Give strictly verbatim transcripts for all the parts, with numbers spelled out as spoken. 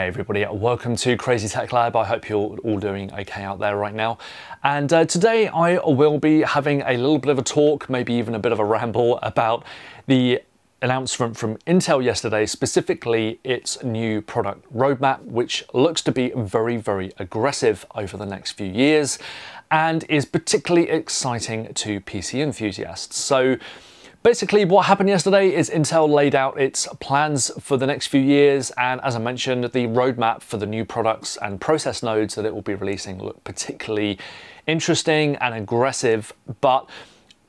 Hey everybody, welcome to Crazy Tech Lab. I hope you're all doing okay out there right now. And uh, today I will be having a little bit of a talk, maybe even a bit of a ramble about the announcement from Intel yesterday, specifically its new product roadmap, which looks to be very, very aggressive over the next few years and is particularly exciting to P C enthusiasts. So basically what happened yesterday is Intel laid out its plans for the next few years, and as I mentioned, the roadmap for the new products and process nodes that it will be releasing look particularly interesting and aggressive. But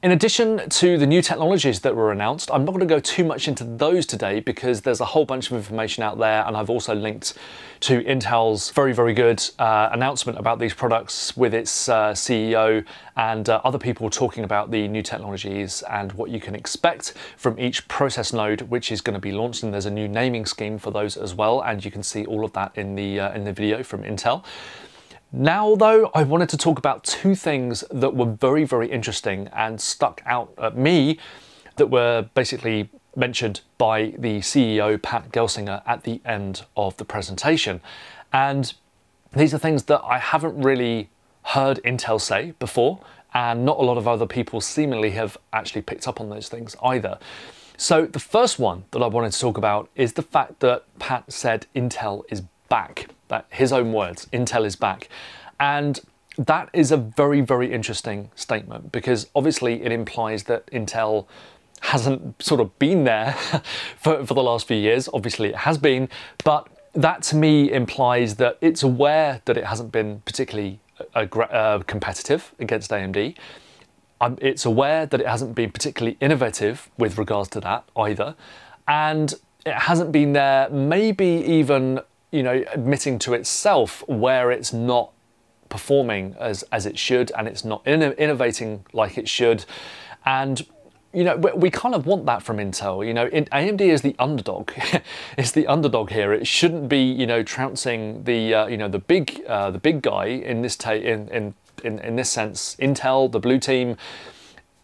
in addition to the new technologies that were announced, I'm not going to go too much into those today because there's a whole bunch of information out there, and I've also linked to Intel's very, very good uh, announcement about these products with its uh, C E O and uh, other people talking about the new technologies and what you can expect from each process node which is going to be launched, and there's a new naming scheme for those as well, and you can see all of that in the, uh, in the video from Intel. Now though, I wanted to talk about two things that were very, very interesting and stuck out at me that were basically mentioned by the C E O, Pat Gelsinger, at the end of the presentation. And these are things that I haven't really heard Intel say before, and not a lot of other people seemingly have actually picked up on those things either. So the first one that I wanted to talk about is the fact that Pat said Intel is back. That, his own words, Intel is back. And that is a very, very interesting statement because obviously it implies that Intel hasn't sort of been there for, for the last few years. Obviously it has been, but that to me implies that it's aware that it hasn't been particularly uh, competitive against A M D. Um, it's aware that it hasn't been particularly innovative with regards to that either. And it hasn't been there maybe even, you know, admitting to itself where it's not performing as, as it should, and it's not inno innovating like it should. And, you know, we, we kind of want that from Intel. You know, in, A M D is the underdog. It's the underdog here. It shouldn't be, you know, trouncing the, uh, you know, the big, uh, the big guy in this, ta in, in, in, in this sense, Intel, the blue team.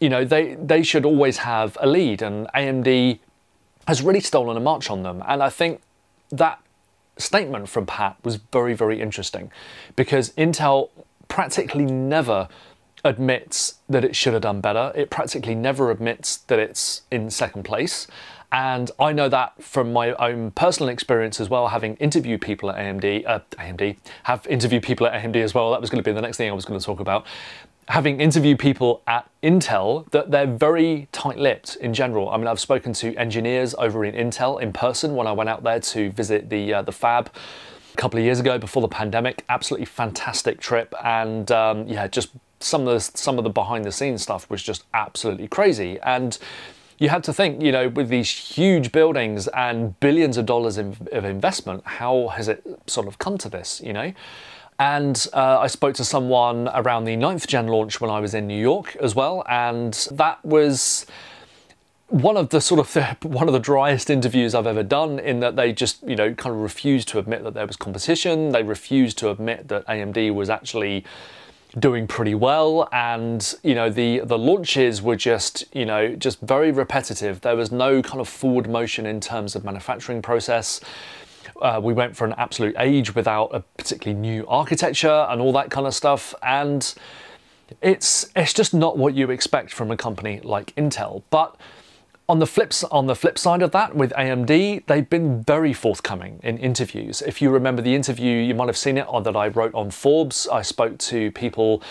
You know, they, they should always have a lead, and A M D has really stolen a march on them. And I think that statement from Pat was very, very interesting because Intel practically never admits that it should have done better. It practically never admits that it's in second place. And I know that from my own personal experience as well, having interviewed people at A M D, uh, A M D, have interviewed people at A M D as well. That was going to be the next thing I was going to talk about. Having interviewed people at Intel, that they're very tight-lipped in general. I mean, I've spoken to engineers over in Intel in person when I went out there to visit the uh, the fab a couple of years ago before the pandemic. Absolutely fantastic trip, and um, yeah, just some of the some of the behind-the-scenes stuff was just absolutely crazy. And you had to think, you know, with these huge buildings and billions of dollars in, of investment, how has it sort of come to this, you know? And uh, I spoke to someone around the ninth gen launch when I was in New York as well, and that was one of the sort of the, one of the driest interviews I've ever done, in that they just, you know, kind of refused to admit that there was competition. They refused to admit that A M D was actually doing pretty well, and you know, the the launches were just, you know, just very repetitive. There was no kind of forward motion in terms of manufacturing process. Uh, we went for an absolute age without a particularly new architecture and all that kind of stuff, and it's it's just not what you expect from a company like Intel. But on the flips on the flip side of that, with A M D, they've been very forthcoming in interviews. If you remember the interview, you might have seen it, or that I wrote on Forbes. I spoke to people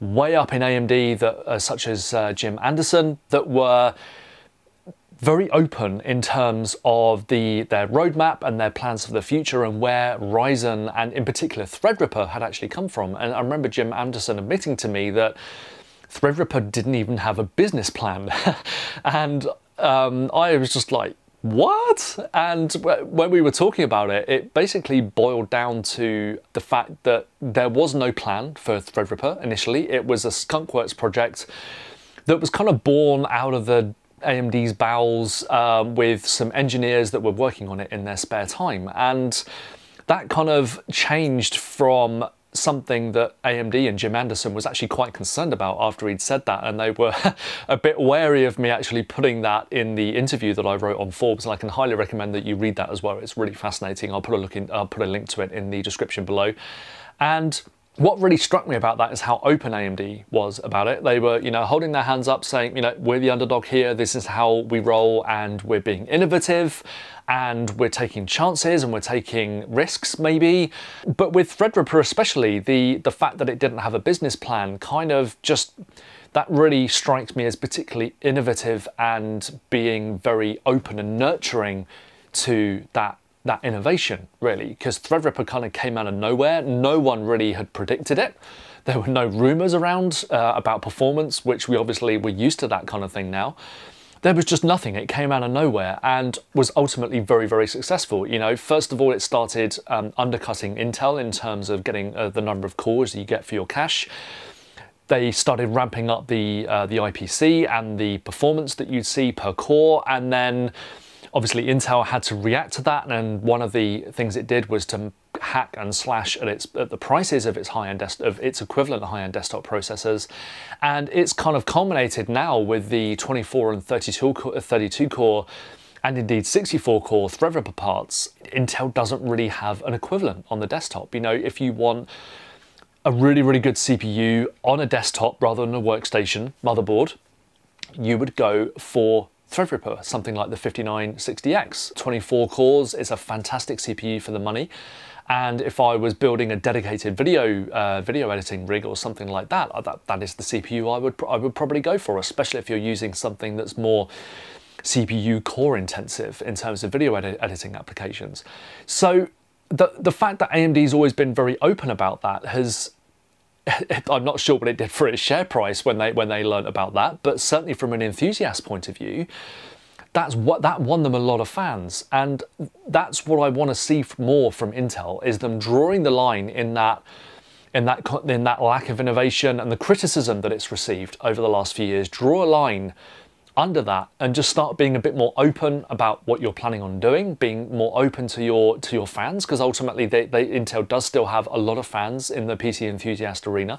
way up in A M D, that uh, such as uh, Jim Anderson, that were very open in terms of the their roadmap and their plans for the future, and where Ryzen and in particular Threadripper had actually come from. And I remember Jim Anderson admitting to me that Threadripper didn't even have a business plan. And um, I was just like, what? And when we were talking about it, it basically boiled down to the fact that there was no plan for Threadripper initially. It was a skunkworks project that was kind of born out of the A M D's bowels um, with some engineers that were working on it in their spare time. And that kind of changed from something that A M D and Jim Anderson was actually quite concerned about after he'd said that, and they were a bit wary of me actually putting that in the interview that I wrote on Forbes, and I can highly recommend that you read that as well. It's really fascinating. I'll put a look in, I'll put a link to it in the description below. And what really struck me about that is how open A M D was about it. They were, you know, holding their hands up saying, you know, we're the underdog here, this is how we roll, and we're being innovative, and we're taking chances, and we're taking risks maybe. But with Threadripper especially, the, the fact that it didn't have a business plan kind of just, that really strikes me as particularly innovative and being very open and nurturing to that that innovation, really, because Threadripper kind of came out of nowhere. No one really had predicted it. There were no rumors around uh, about performance, which we obviously were used to that kind of thing now. There was just nothing. It came out of nowhere and was ultimately very, very successful. You know, first of all, it started um, undercutting Intel in terms of getting uh, the number of cores that you get for your cache. They started ramping up the, uh, the I P C and the performance that you'd see per core, and then obviously Intel had to react to that, and one of the things it did was to hack and slash at its at the prices of its high-end of its equivalent high-end desktop processors, and it's kind of culminated now with the twenty-four and thirty-two core, and indeed sixty-four core Threadripper parts. Intel doesn't really have an equivalent on the desktop. You know, if you want a really, really good C P U on a desktop rather than a workstation motherboard, you would go for Threadripper, something like the fifty-nine sixty X. twenty-four cores is a fantastic C P U for the money, and if I was building a dedicated video uh, video editing rig or something like that, that, that is the C P U I would, I would probably go for, especially if you're using something that's more C P U core intensive in terms of video edit editing applications. So the, the fact that A M D's always been very open about that has, I'm not sure what it did for its share price when they when they learnt about that, but certainly from an enthusiast point of view, that's what that won them a lot of fans, and that's what I want to see more from Intel, is them drawing the line in that in that in that lack of innovation and the criticism that it's received over the last few years. Draw a line under that and just start being a bit more open about what you're planning on doing, being more open to your to your fans, because ultimately they, they, Intel does still have a lot of fans in the P C enthusiast arena.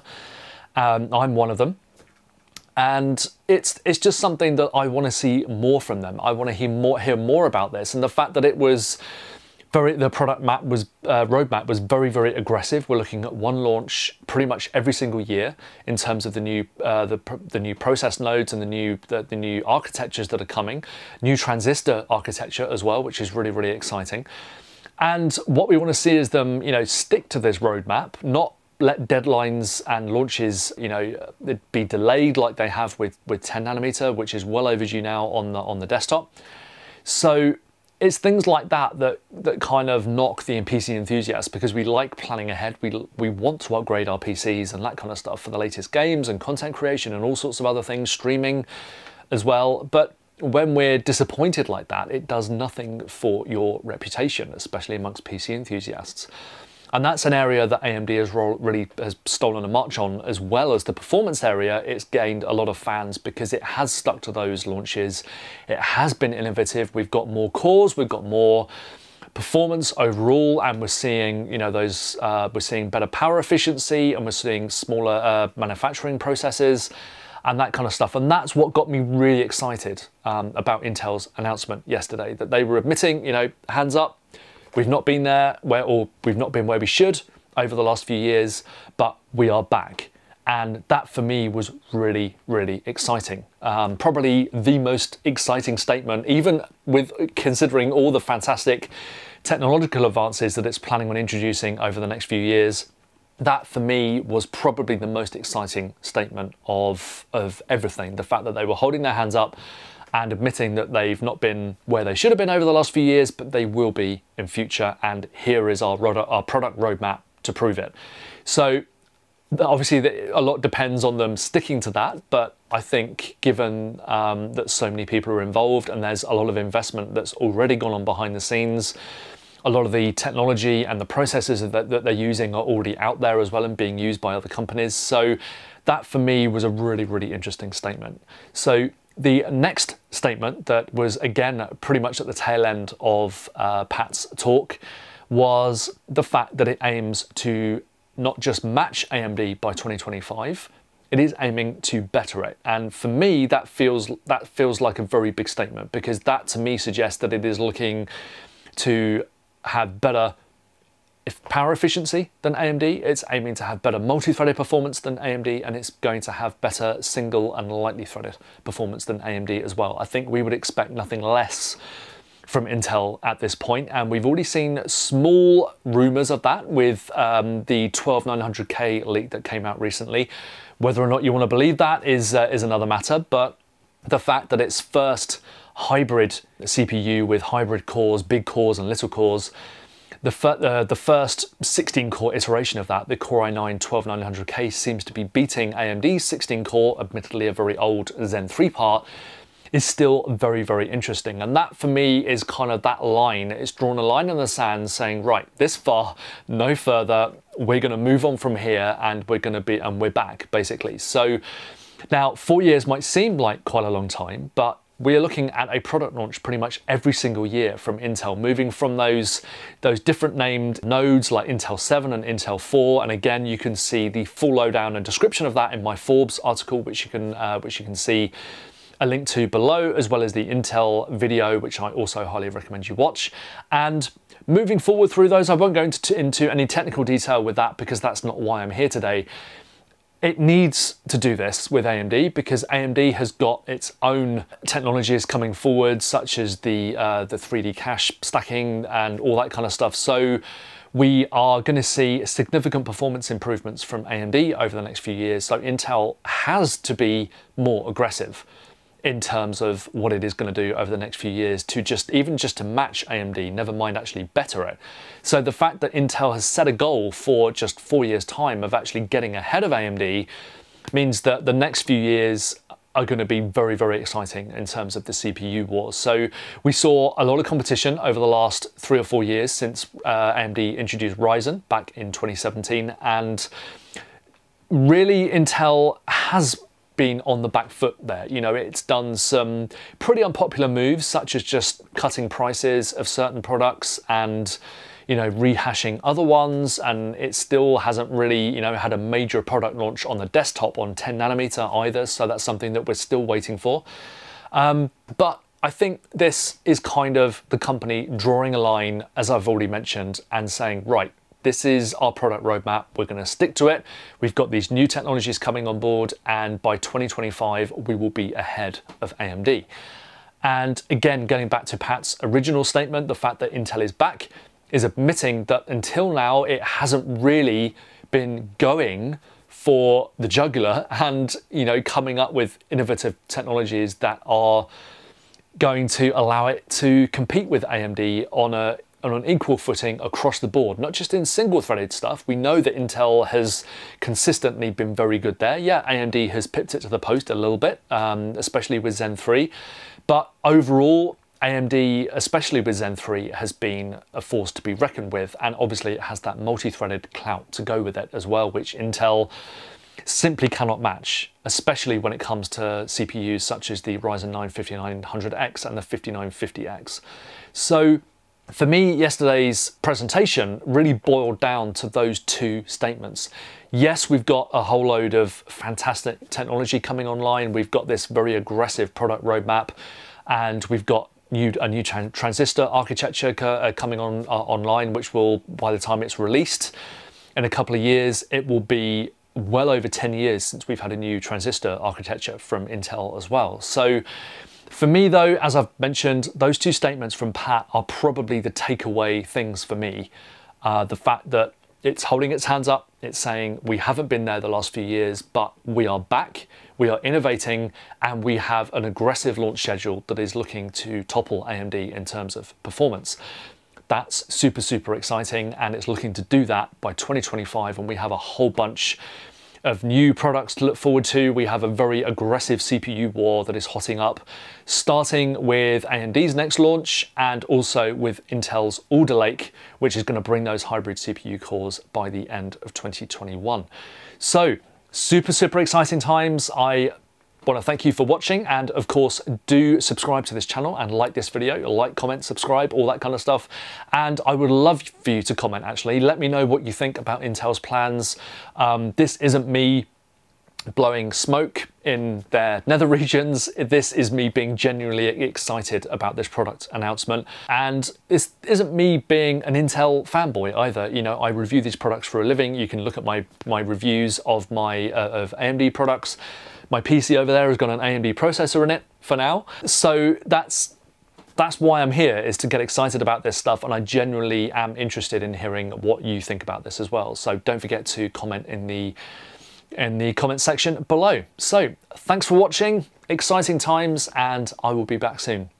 Um, I'm one of them, and it's it's just something that I want to see more from them. I want to hear more hear more about this, and the fact that it was very the product map was uh, roadmap was very very aggressive. We're looking at one launch pretty much every single year in terms of the new uh, the the new process nodes and the new the, the new architectures that are coming, new transistor architecture as well, which is really really exciting. And what we want to see is them, you know, stick to this roadmap, not let deadlines and launches, you know, be delayed like they have with with ten nanometer, which is well overdue now on the on the desktop. So it's things like that, that that kind of knock the P C enthusiasts, because we like planning ahead. We, we want to upgrade our P Cs and that kind of stuff for the latest games and content creation and all sorts of other things, streaming as well. But when we're disappointed like that, it does nothing for your reputation, especially amongst P C enthusiasts. And that's an area that A M D has really has stolen a march on, as well as the performance area. It's gained a lot of fans because it has stuck to those launches. It has been innovative. We've got more cores, we've got more performance overall, and we're seeing, you know, those uh, we're seeing better power efficiency, and we're seeing smaller uh, manufacturing processes and that kind of stuff. And that's what got me really excited um, about Intel's announcement yesterday, that they were admitting, you know, hands up, we've not been there where, or we've not been where we should over the last few years, but we are back. And that for me was really, really exciting. Um, probably the most exciting statement, even with considering all the fantastic technological advances that it's planning on introducing over the next few years. That for me was probably the most exciting statement of, of everything. The fact that they were holding their hands up and admitting that they've not been where they should have been over the last few years, but they will be in future, and here is our, our product roadmap to prove it. So obviously a lot depends on them sticking to that, but I think given um, that so many people are involved and there's a lot of investment that's already gone on behind the scenes, a lot of the technology and the processes that, that they're using are already out there as well and being used by other companies. So that for me was a really, really interesting statement. So the next statement that was, again, pretty much at the tail end of uh, Pat's talk was the fact that it aims to not just match A M D by twenty twenty-five, it is aiming to better it. And for me, that feels, that feels like a very big statement, because that to me suggests that it is looking to have better if power efficiency than A M D, it's aiming to have better multi-threaded performance than A M D, and it's going to have better single and lightly threaded performance than A M D as well. I think we would expect nothing less from Intel at this point, and we've already seen small rumors of that with um, the twelve nine hundred K leak that came out recently. Whether or not you want to believe that is, uh, is another matter, but the fact that it's first hybrid C P U with hybrid cores, big cores and little cores, The, uh, the first sixteen core iteration of that, the Core i nine twelve nine hundred K, seems to be beating A M D's sixteen core, admittedly a very old Zen three part, is still very, very interesting. And that for me is kind of that line. It's drawn a line in the sand saying, right, this far, no further, we're going to move on from here, and we're going to be, and we're back, basically. So now four years might seem like quite a long time, but we are looking at a product launch pretty much every single year from Intel, moving from those, those different named nodes like Intel seven and Intel four. And again, you can see the full lowdown and description of that in my Forbes article, which you can, uh, which you can see a link to below, as well as the Intel video, which I also highly recommend you watch. And moving forward through those, I won't go into, into any technical detail with that, because that's not why I'm here today. It needs to do this with A M D, because A M D has got its own technologies coming forward, such as the, uh, the three D cache stacking and all that kind of stuff. So we are going to see significant performance improvements from A M D over the next few years. So Intel has to be more aggressive in terms of what it is going to do over the next few years to just, even just to match A M D, never mind actually better it. So the fact that Intel has set a goal for just four years' time of actually getting ahead of A M D means that the next few years are going to be very, very exciting in terms of the C P U wars. So we saw a lot of competition over the last three or four years since uh, A M D introduced Ryzen back in twenty seventeen, and really Intel has been on the back foot there. You know, it's done some pretty unpopular moves, such as just cutting prices of certain products and, you know, rehashing other ones, and it still hasn't really, you know, had a major product launch on the desktop on ten nanometer either, so that's something that we're still waiting for. Um, but I think this is kind of the company drawing a line, as I've already mentioned, and saying, right, this is our product roadmap, we're going to stick to it. We've got these new technologies coming on board, and by twenty twenty-five, we will be ahead of A M D. And again, going back to Pat's original statement, the fact that Intel is back is admitting that until now, it hasn't really been going for the jugular and, you know, coming up with innovative technologies that are going to allow it to compete with A M D on a on an equal footing across the board, not just in single-threaded stuff. We know that Intel has consistently been very good there. Yeah, A M D has pipped it to the post a little bit, um, especially with Zen three. But overall, A M D, especially with Zen three, has been a force to be reckoned with. And obviously, it has that multi-threaded clout to go with it as well, which Intel simply cannot match, especially when it comes to C P Us such as the Ryzen nine fifty-nine hundred X and the fifty-nine fifty X. So for me, yesterday's presentation really boiled down to those two statements. Yes, we've got a whole load of fantastic technology coming online. We've got this very aggressive product roadmap, and we've got new, a new tran transistor architecture coming on uh, online, which will, by the time it's released in a couple of years, it will be well over ten years since we've had a new transistor architecture from Intel as well. So for me though, as I've mentioned, those two statements from Pat are probably the takeaway things for me. Uh, the fact that it's holding its hands up, it's saying we haven't been there the last few years, but we are back, we are innovating, and we have an aggressive launch schedule that is looking to topple A M D in terms of performance. That's super, super exciting, and it's looking to do that by twenty twenty-five, and we have a whole bunch of new products to look forward to. We have a very aggressive C P U war that is hotting up, starting with A M D's next launch and also with Intel's Alder Lake, which is going to bring those hybrid C P U cores by the end of twenty twenty-one. So super, super exciting times. I Well, thank you for watching, and of course do subscribe to this channel and like this video, like, comment, subscribe, all that kind of stuff. And I would love for you to comment, actually. Let me know what you think about Intel's plans. Um, this isn't me blowing smoke in their nether regions. This is me being genuinely excited about this product announcement. And this isn't me being an Intel fanboy either. You know, I review these products for a living. You can look at my, my reviews of, my, uh, of A M D products. My P C over there has got an A M D processor in it for now. So that's That's why I'm here, is to get excited about this stuff, and I genuinely am interested in hearing what you think about this as well. So don't forget to comment in the in the comment section below. So thanks for watching, exciting times, and I will be back soon.